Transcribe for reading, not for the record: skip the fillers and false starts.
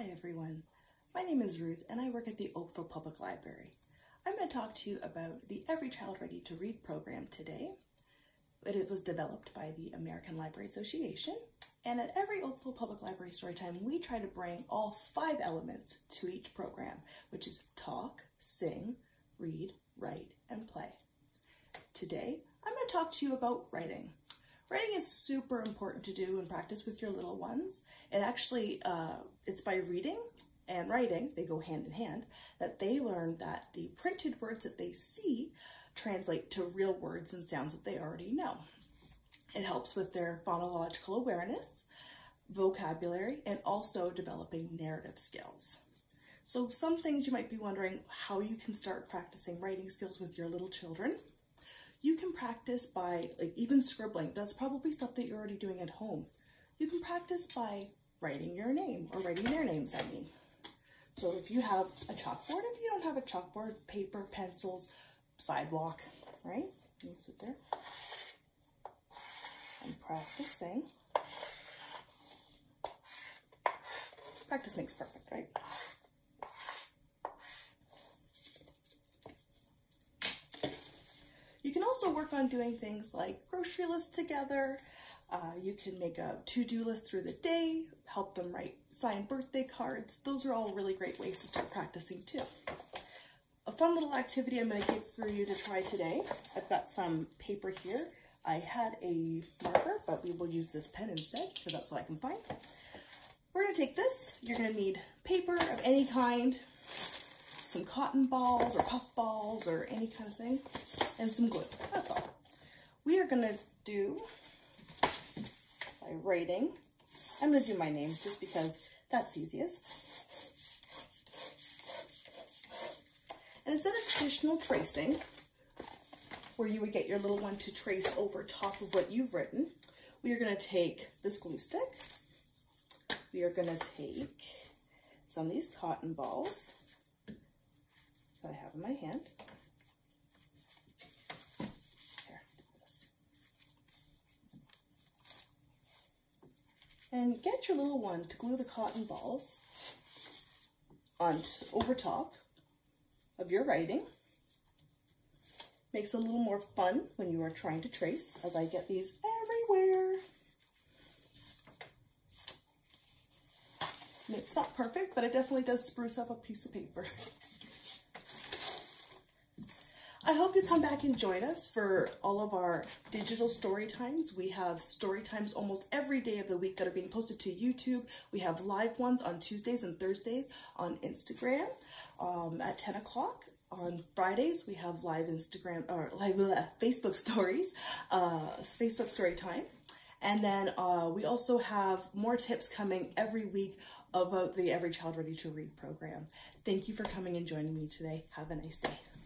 Hi everyone, my name is Ruth and I work at the Oakville Public Library. I'm going to talk to you about the Every Child Ready to Read program today. It was developed by the American Library Association, and at every Oakville Public Library Storytime we try to bring all 5 elements to each program, which is talk, sing, read, write, and play. Today I'm going to talk to you about writing. Writing is super important to do and practice with your little ones. It actually, it's by reading and writing, they go hand in hand, that they learn that the printed words that they see translate to real words and sounds that they already know. It helps with their phonological awareness, vocabulary, and also developing narrative skills. So some things you might be wondering how you can start practicing writing skills with your little children. You can practice by, like, even scribbling. That's probably stuff that you're already doing at home. You can practice by writing your name, or writing their names, I mean. So if you have a chalkboard, if you don't have a chalkboard, paper, pencils, sidewalk, right? You can sit there. I'm practicing. Practice makes perfect, right? You can also work on doing things like grocery lists together. You can make a to-do list through the day, help them write, sign birthday cards. Those are all really great ways to start practicing too. A fun little activity I'm going to give for you to try today. I've got some paper here. I had a marker, but we will use this pen instead because that's what I can find. We're going to take this. You're going to need paper of any kind, some cotton balls or puff balls or any kind of thing, and some glue. That's all. We are going to do by writing. I'm going to do my name just because that's easiest. And instead of traditional tracing, where you would get your little one to trace over top of what you've written, we are going to take this glue stick. We are going to take some of these cotton balls that I have in my hand. There, do this. And get your little one to glue the cotton balls on over top of your writing. Makes it a little more fun when you are trying to trace, as I get these everywhere. And it's not perfect, but it definitely does spruce up a piece of paper. I hope you come back and join us for all of our digital story times. We have story times almost every day of the week that are being posted to YouTube. We have live ones on Tuesdays and Thursdays on Instagram at 10 o'clock. On Fridays, we have live Instagram or live Facebook stories, Facebook story time. And then we also have more tips coming every week about the Every Child Ready to Read program. Thank you for coming and joining me today. Have a nice day.